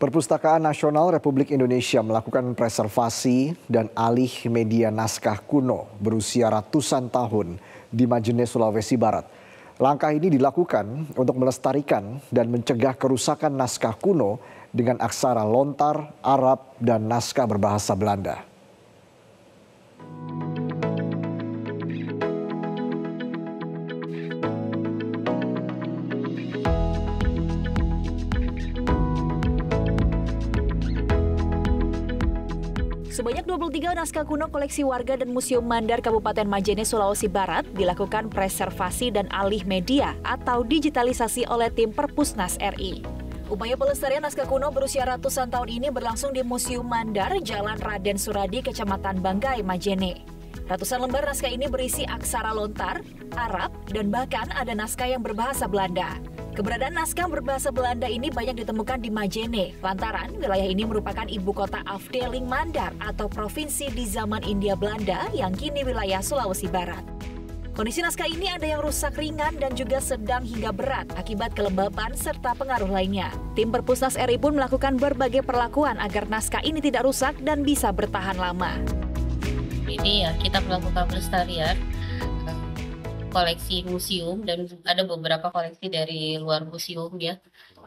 Perpustakaan Nasional Republik Indonesia melakukan preservasi dan alih media naskah kuno berusia ratusan tahun di Majene, Sulawesi Barat. Langkah ini dilakukan untuk melestarikan dan mencegah kerusakan naskah kuno dengan aksara lontar, Arab, dan naskah berbahasa Belanda. Sebanyak 23 naskah kuno koleksi warga dan Museum Mandar Kabupaten Majene, Sulawesi Barat dilakukan preservasi dan alih media atau digitalisasi oleh tim Perpusnas RI. Upaya pelestarian naskah kuno berusia ratusan tahun ini berlangsung di Museum Mandar, Jalan Raden Suradi, Kecamatan Banggai, Majene. Ratusan lembar naskah ini berisi aksara lontar, Arab, dan bahkan ada naskah yang berbahasa Belanda. Keberadaan naskah berbahasa Belanda ini banyak ditemukan di Majene, lantaran wilayah ini merupakan ibu kota Afdeling Mandar atau provinsi di zaman India Belanda yang kini wilayah Sulawesi Barat. Kondisi naskah ini ada yang rusak ringan dan juga sedang hingga berat akibat kelembapan serta pengaruh lainnya. Tim Perpusnas RI pun melakukan berbagai perlakuan agar naskah ini tidak rusak dan bisa bertahan lama. Ini ya, kita melakukan pelestarian koleksi museum dan ada beberapa koleksi dari luar museum ya.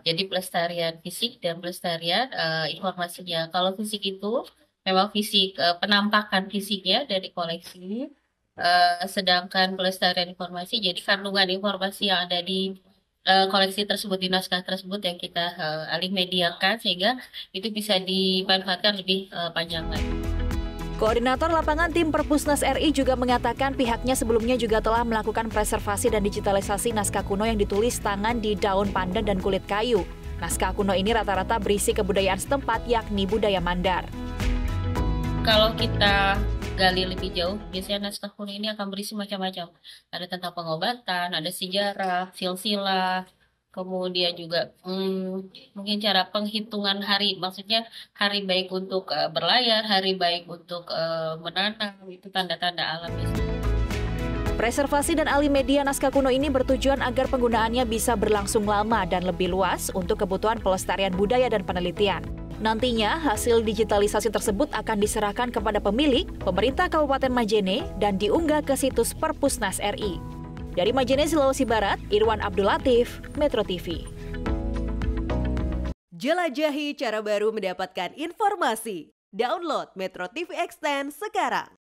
Jadi pelestarian fisik dan pelestarian informasinya. Kalau fisik itu memang fisik penampakan fisiknya dari koleksi, sedangkan pelestarian informasi jadi kandungan informasi yang ada di koleksi tersebut, di naskah tersebut yang kita alih mediakan sehingga itu bisa dimanfaatkan lebih panjang lagi. Koordinator lapangan tim Perpusnas RI juga mengatakan pihaknya sebelumnya juga telah melakukan preservasi dan digitalisasi naskah kuno yang ditulis tangan di daun pandan dan kulit kayu. Naskah kuno ini rata-rata berisi kebudayaan setempat yakni budaya Mandar. Kalau kita gali lebih jauh, biasanya naskah kuno ini akan berisi macam-macam. Ada tentang pengobatan, ada sejarah, silsilah, kemudian juga mungkin cara penghitungan hari, maksudnya hari baik untuk berlayar, hari baik untuk menanam, itu tanda-tanda alam. Preservasi dan alih media naskah kuno ini bertujuan agar penggunaannya bisa berlangsung lama dan lebih luas untuk kebutuhan pelestarian budaya dan penelitian. Nantinya hasil digitalisasi tersebut akan diserahkan kepada pemilik, pemerintah Kabupaten Majene, dan diunggah ke situs Perpusnas RI. Dari Majene, Sulawesi Barat, Irwan Abdul Latif, Metro TV. Jelajahi cara baru mendapatkan informasi. Download Metro TV Extend sekarang.